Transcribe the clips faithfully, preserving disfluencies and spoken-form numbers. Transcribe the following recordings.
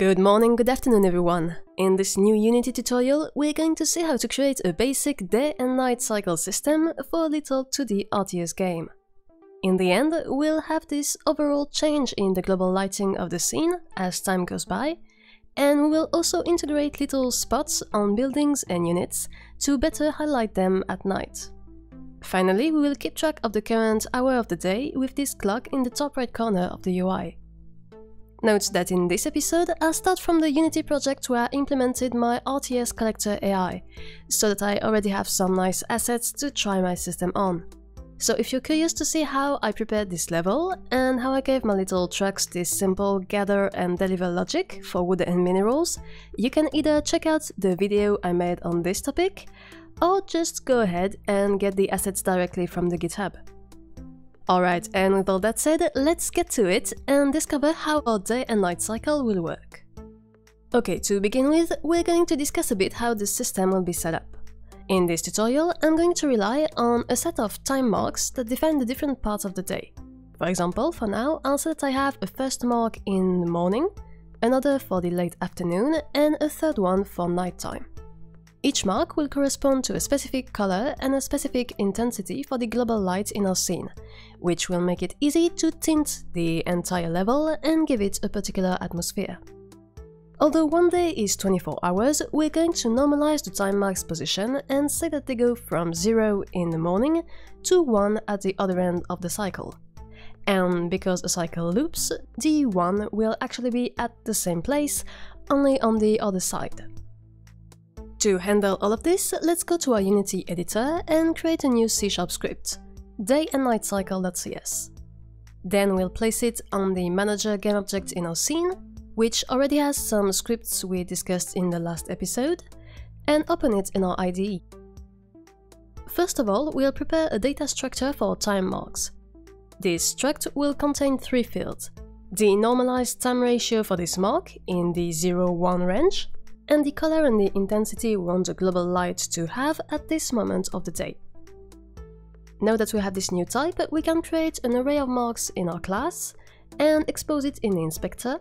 Good morning, good afternoon everyone! In this new Unity tutorial, we're going to see how to create a basic day and night cycle system for a little two D R T S game. In the end, we'll have this overall change in the global lighting of the scene as time goes by, and we will also integrate little spots on buildings and units to better highlight them at night. Finally, we will keep track of the current hour of the day with this clock in the top right corner of the U I. Note that in this episode, I start from the Unity project where I implemented my R T S Collector A I, so that I already have some nice assets to try my system on. So if you're curious to see how I prepared this level, and how I gave my little trucks this simple gather and deliver logic for wood and minerals, you can either check out the video I made on this topic, or just go ahead and get the assets directly from the GitHub. Alright, and with all that said, let's get to it and discover how our day and night cycle will work. Okay, to begin with, we're going to discuss a bit how the system will be set up. In this tutorial, I'm going to rely on a set of time marks that define the different parts of the day. For example, for now, I'll say that I have a first mark in the morning, another for the late afternoon, and a third one for nighttime. Each mark will correspond to a specific color and a specific intensity for the global light in our scene, which will make it easy to tint the entire level and give it a particular atmosphere. Although one day is twenty-four hours, we're going to normalize the time mark's position and say that they go from zero in the morning to one at the other end of the cycle. And because a cycle loops, the one will actually be at the same place, only on the other side. To handle all of this, let's go to our Unity editor and create a new C sharp script, Day and Night Cycle dot C S. Then we'll place it on the manager game object in our scene, which already has some scripts we discussed in the last episode, and open it in our I D E. First of all, we'll prepare a data structure for time marks. This struct will contain three fields: the normalized time ratio for this mark in the zero one range, and the color and the intensity we want the global light to have at this moment of the day. Now that we have this new type, we can create an array of marks in our class and expose it in the inspector,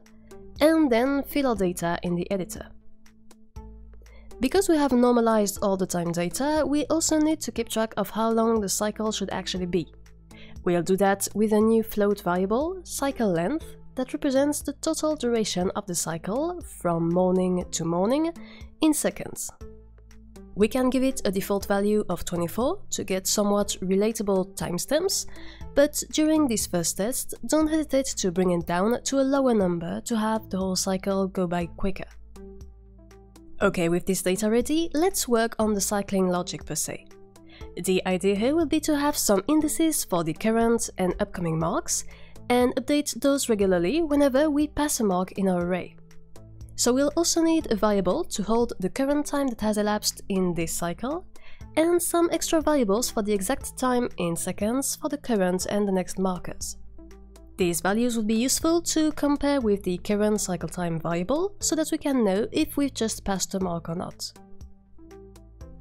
and then fill our data in the editor. Because we have normalized all the time data, we also need to keep track of how long the cycle should actually be. We'll do that with a new float variable, cycle length, that represents the total duration of the cycle from morning to morning in seconds. We can give it a default value of twenty-four to get somewhat relatable timestamps, but during this first test, don't hesitate to bring it down to a lower number to have the whole cycle go by quicker. Okay, with this data ready, let's work on the cycling logic per se. The idea here will be to have some indices for the current and upcoming marks, and update those regularly whenever we pass a mark in our array. So we'll also need a variable to hold the current time that has elapsed in this cycle, and some extra variables for the exact time in seconds for the current and the next markers. These values will be useful to compare with the current cycle time variable, so that we can know if we've just passed a mark or not.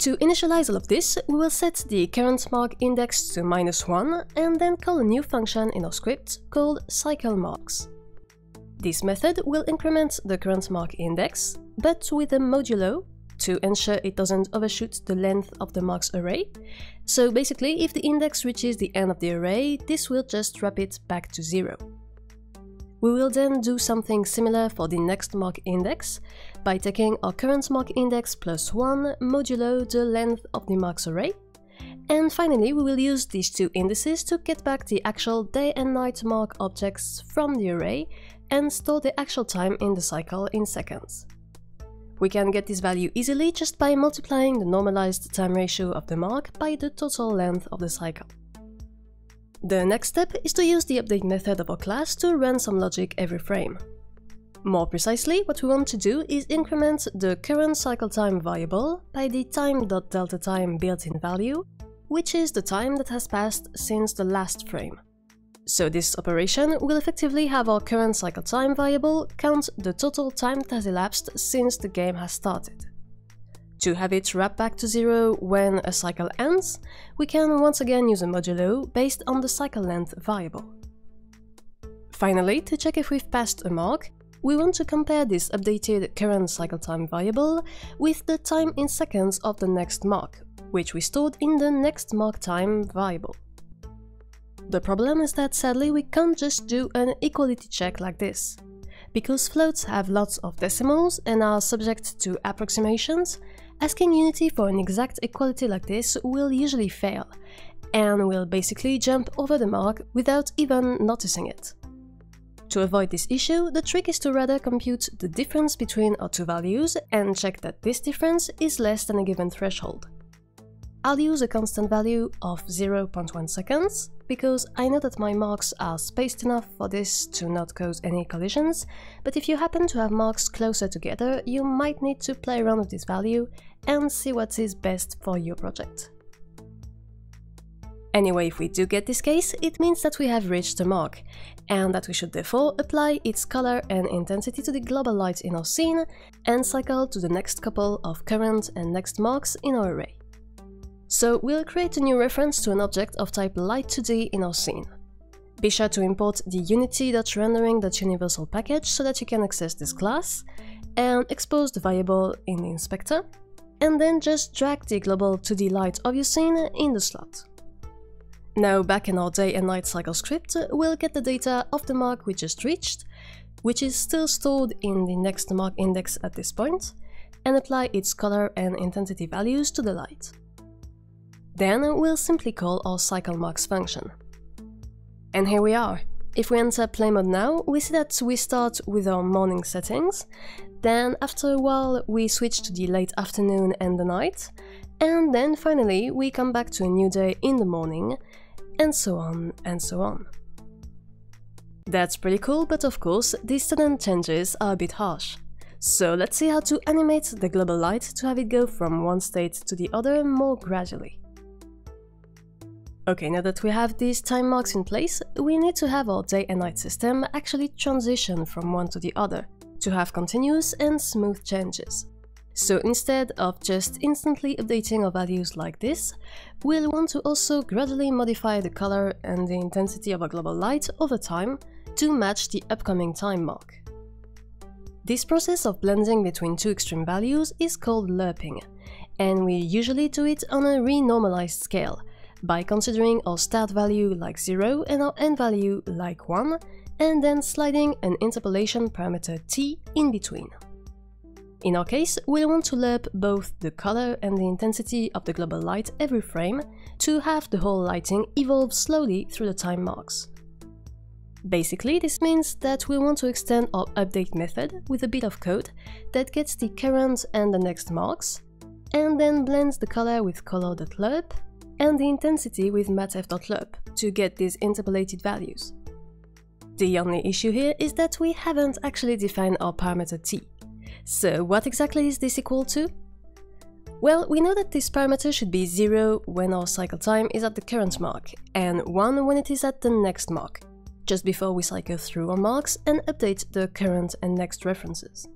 To initialize all of this, we will set the current mark index to minus one and then call a new function in our script called cycleMarks. This method will increment the current mark index, but with a modulo to ensure it doesn't overshoot the length of the marks array. So basically, if the index reaches the end of the array, this will just wrap it back to zero. We will then do something similar for the next mark index by taking our current mark index plus one modulo the length of the marks array. And finally, we will use these two indices to get back the actual day and night mark objects from the array and store the actual time in the cycle in seconds. We can get this value easily just by multiplying the normalized time ratio of the mark by the total length of the cycle. The next step is to use the update method of our class to run some logic every frame. More precisely, what we want to do is increment the current cycle time variable by the time.deltaTime built-in value, which is the time that has passed since the last frame. So this operation will effectively have our current cycle time variable count the total time that has elapsed since the game has started. To have it wrap back to zero when a cycle ends, we can once again use a modulo based on the cycle length variable. Finally, to check if we've passed a mark, We want to compare this updated current cycle time variable with the time in seconds of the next mark, which we stored in the next mark time variable. The problem is that sadly we can't just do an equality check like this. Because floats have lots of decimals and are subject to approximations, asking Unity for an exact equality like this will usually fail, and will basically jump over the mark without even noticing it. To avoid this issue, the trick is to rather compute the difference between our two values and check that this difference is less than a given threshold. I'll use a constant value of zero point one seconds, because I know that my marks are spaced enough for this to not cause any collisions, but if you happen to have marks closer together, you might need to play around with this value and see what is best for your project. Anyway, if we do get this case, it means that we have reached the mark, and that we should therefore apply its color and intensity to the global light in our scene, and cycle to the next couple of current and next marks in our array. So we'll create a new reference to an object of type light two D in our scene. Be sure to import the Unity.Rendering.Universal package so that you can access this class, and expose the variable in the inspector, and then just drag the global two D light of your scene in the slot. Now back in our day and night cycle script, we'll get the data of the mark we just reached, which is still stored in the next mark index at this point, and apply its color and intensity values to the light. Then we'll simply call our cycleMarks function. And here we are. If we enter play mode now, we see that we start with our morning settings, then after a while we switch to the late afternoon and the night, and then finally we come back to a new day in the morning, and so on and so on. That's pretty cool, but of course these sudden changes are a bit harsh. So let's see how to animate the global light to have it go from one state to the other more gradually. Okay, now that we have these time marks in place, we need to have our day and night system actually transition from one to the other, to have continuous and smooth changes. So instead of just instantly updating our values like this, we'll want to also gradually modify the color and the intensity of our global light over time to match the upcoming time mark. This process of blending between two extreme values is called lerping, and we usually do it on a renormalized scale, by considering our start value like zero and our end value like one, and then sliding an interpolation parameter t in between. In our case, we'll want to lerp both the color and the intensity of the global light every frame to have the whole lighting evolve slowly through the time marks. Basically, this means that we want to extend our update method with a bit of code that gets the current and the next marks, and then blends the color with Color.Lerp and the intensity with Mathf.Lerp to get these interpolated values. The only issue here is that we haven't actually defined our parameter t. So what exactly is this equal to? Well, we know that this parameter should be zero when our cycle time is at the current mark, and one when it is at the next mark, just before we cycle through our marks and update the current and next references.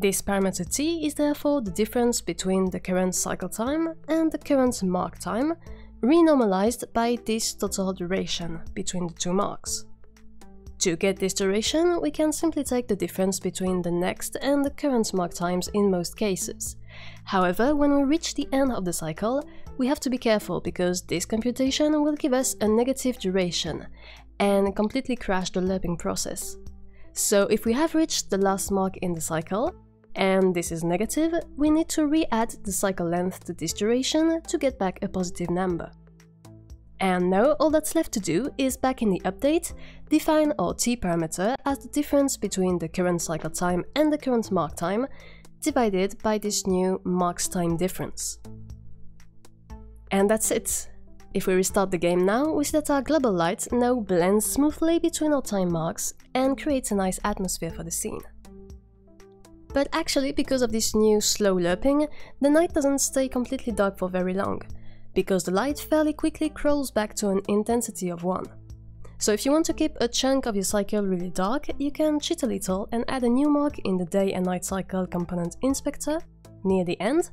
This parameter t is therefore the difference between the current cycle time and the current mark time, renormalized by this total duration between the two marks. To get this duration, we can simply take the difference between the next and the current mark times in most cases. However, when we reach the end of the cycle, we have to be careful because this computation will give us a negative duration and completely crash the lerping process. So if we have reached the last mark in the cycle, and this is negative, we need to re-add the cycle length to this duration to get back a positive number. And now all that's left to do is, back in the update, define our t parameter as the difference between the current cycle time and the current mark time, divided by this new marks time difference. And that's it! If we restart the game now, we see that our global light now blends smoothly between our time marks and creates a nice atmosphere for the scene. But actually, because of this new slow lerping, the night doesn't stay completely dark for very long, because the light fairly quickly crawls back to an intensity of one. So if you want to keep a chunk of your cycle really dark, you can cheat a little and add a new mark in the day and night cycle component inspector near the end,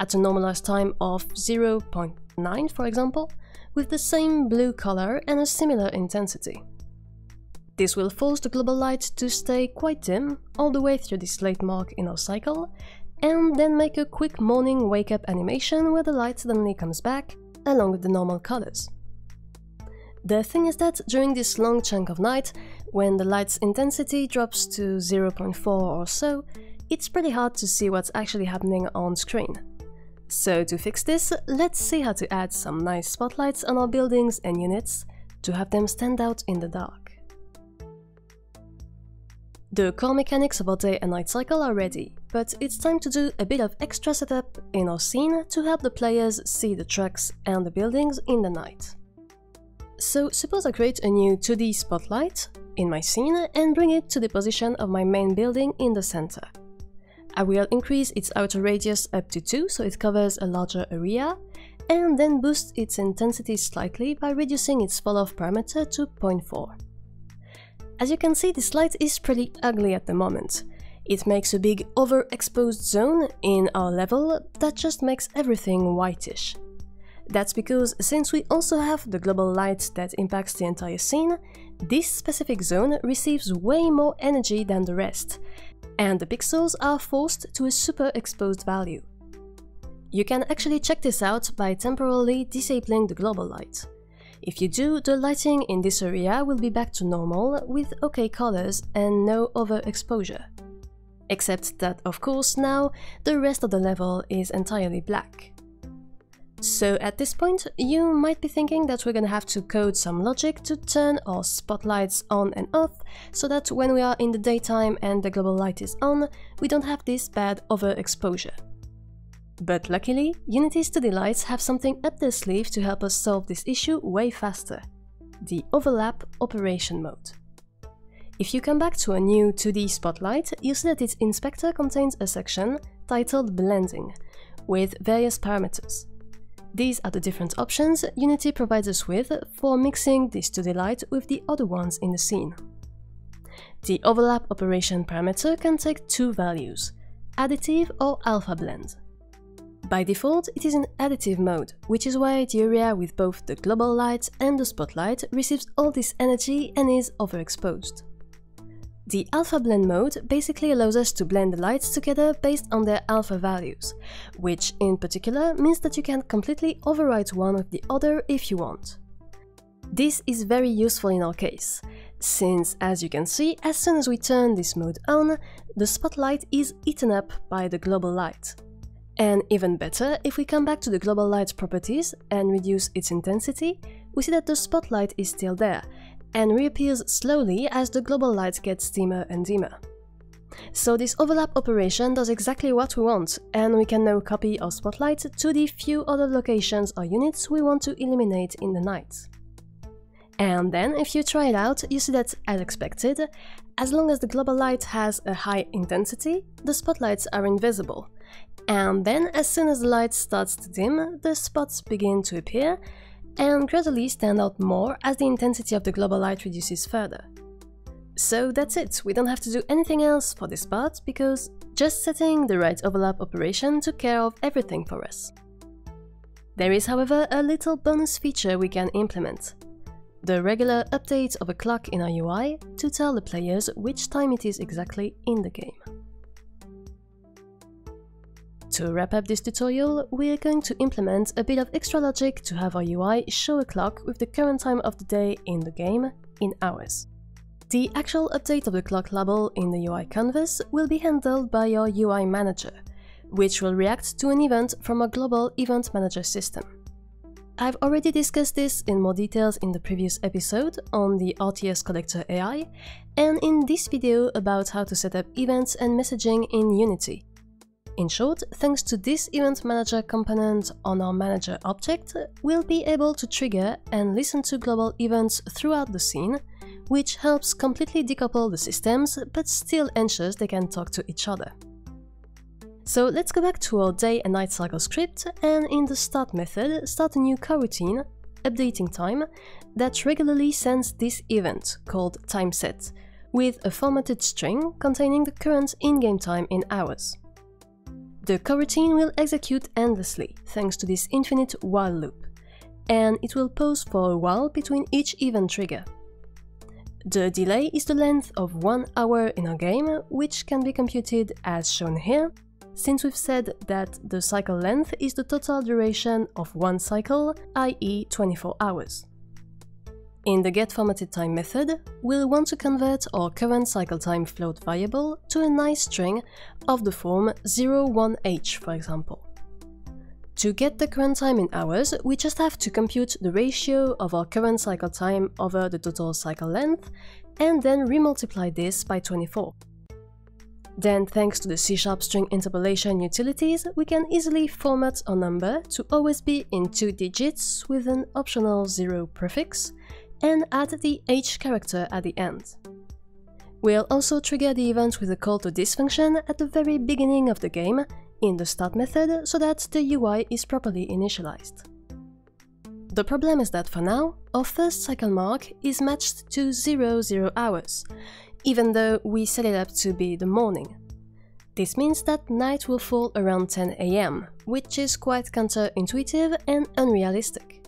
at a normalized time of zero point nine for example, with the same blue color and a similar intensity. This will force the global light to stay quite dim all the way through this late mark in our cycle, and then make a quick morning wake-up animation where the light suddenly comes back, along with the normal colors. The thing is that during this long chunk of night, when the light's intensity drops to zero point four or so, it's pretty hard to see what's actually happening on screen. So to fix this, let's see how to add some nice spotlights on our buildings and units to have them stand out in the dark. The core mechanics of our day and night cycle are ready, but it's time to do a bit of extra setup in our scene to help the players see the trucks and the buildings in the night. So suppose I create a new two D spotlight in my scene and bring it to the position of my main building in the center. I will increase its outer radius up to two so it covers a larger area, and then boost its intensity slightly by reducing its fall-off parameter to zero point four. As you can see, this light is pretty ugly at the moment. It makes a big overexposed zone in our level that just makes everything whitish. That's because, since we also have the global light that impacts the entire scene, this specific zone receives way more energy than the rest, and the pixels are forced to a super exposed value. You can actually check this out by temporarily disabling the global light. If you do, the lighting in this area will be back to normal with okay colors and no overexposure. Except that, of course, now the rest of the level is entirely black. So at this point, you might be thinking that we're gonna have to code some logic to turn our spotlights on and off, so that when we are in the daytime and the global light is on, we don't have this bad overexposure. But luckily, Unity's two D lights have something up their sleeve to help us solve this issue way faster: the overlap operation mode. If you come back to a new two D spotlight, you see that its inspector contains a section titled Blending, with various parameters. These are the different options Unity provides us with for mixing this two D light with the other ones in the scene. The overlap operation parameter can take two values: additive or alpha blend. By default, it is in additive mode, which is why the area with both the global light and the spotlight receives all this energy and is overexposed. The alpha blend mode basically allows us to blend the lights together based on their alpha values, which in particular means that you can completely override one with the other if you want. This is very useful in our case, since, as you can see, as soon as we turn this mode on, the spotlight is eaten up by the global light. And even better, if we come back to the global light properties and reduce its intensity, we see that the spotlight is still there, and reappears slowly as the global light gets dimmer and dimmer. So this overlap operation does exactly what we want, and we can now copy our spotlight to the few other locations or units we want to illuminate in the night. And then, if you try it out, you see that, as expected, as long as the global light has a high intensity, the spotlights are invisible. And then, as soon as the light starts to dim, the spots begin to appear and gradually stand out more as the intensity of the global light reduces further. So that's it, we don't have to do anything else for this part, because just setting the right overlap operation took care of everything for us. There is, however, a little bonus feature we can implement: the regular update of a clock in our U I to tell the players which time it is exactly in the game. To wrap up this tutorial, we are going to implement a bit of extra logic to have our U I show a clock with the current time of the day in the game in hours. The actual update of the clock label in the U I canvas will be handled by your U I manager, which will react to an event from our global event manager system. I've already discussed this in more details in the previous episode on the R T S Collector A I, and in this video about how to set up events and messaging in Unity. In short, thanks to this event manager component on our manager object, we'll be able to trigger and listen to global events throughout the scene, which helps completely decouple the systems but still ensures they can talk to each other. So let's go back to our day and night cycle script, and in the start method, start a new coroutine, updating time, that regularly sends this event called timeset, with a formatted string containing the current in-game time in hours. The coroutine will execute endlessly, thanks to this infinite while loop, and it will pause for a while between each event trigger. The delay is the length of one hour in our game, which can be computed as shown here. Since we've said that the cycle length is the total duration of one cycle, that is twenty-four hours. In the getFormattedTime method, we'll want to convert our current cycle time float variable to a nice string of the form zero one H, for example. To get the current time in hours, we just have to compute the ratio of our current cycle time over the total cycle length, and then remultiply this by twenty-four. Then, thanks to the C sharp string interpolation utilities, we can easily format our number to always be in two digits with an optional zero prefix, and add the H character at the end. We'll also trigger the event with a call to this function at the very beginning of the game, in the start method, so that the U I is properly initialized. The problem is that for now, our first cycle mark is matched to zero zero hours, even though we set it up to be the morning. This means that night will fall around ten A M, which is quite counterintuitive and unrealistic.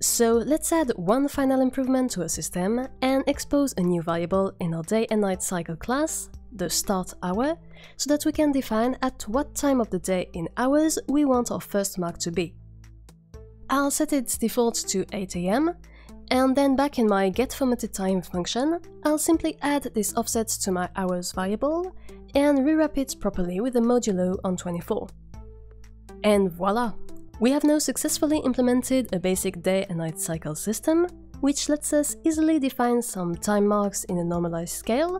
So let's add one final improvement to our system and expose a new variable in our day and night cycle class, the start hour, so that we can define at what time of the day in hours we want our first mark to be. I'll set its default to eight A M, and then back in my getFormattedTime function, I'll simply add this offset to my hours variable and rewrap it properly with a modulo on twenty-four. And voila! We have now successfully implemented a basic day and night cycle system, which lets us easily define some time marks in a normalized scale,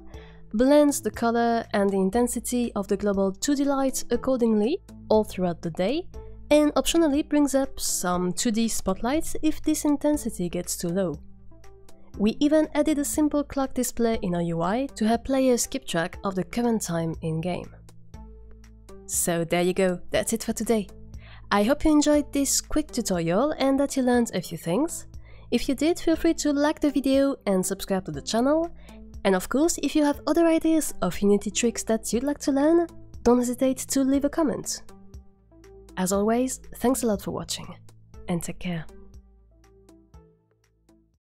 blends the color and the intensity of the global two D light accordingly all throughout the day, and optionally brings up some two D spotlights if this intensity gets too low. We even added a simple clock display in our U I to help players keep track of the current time in-game. So there you go, that's it for today. I hope you enjoyed this quick tutorial and that you learned a few things. If you did, feel free to like the video and subscribe to the channel. And of course, if you have other ideas of Unity tricks that you'd like to learn, don't hesitate to leave a comment. As always, thanks a lot for watching, and take care.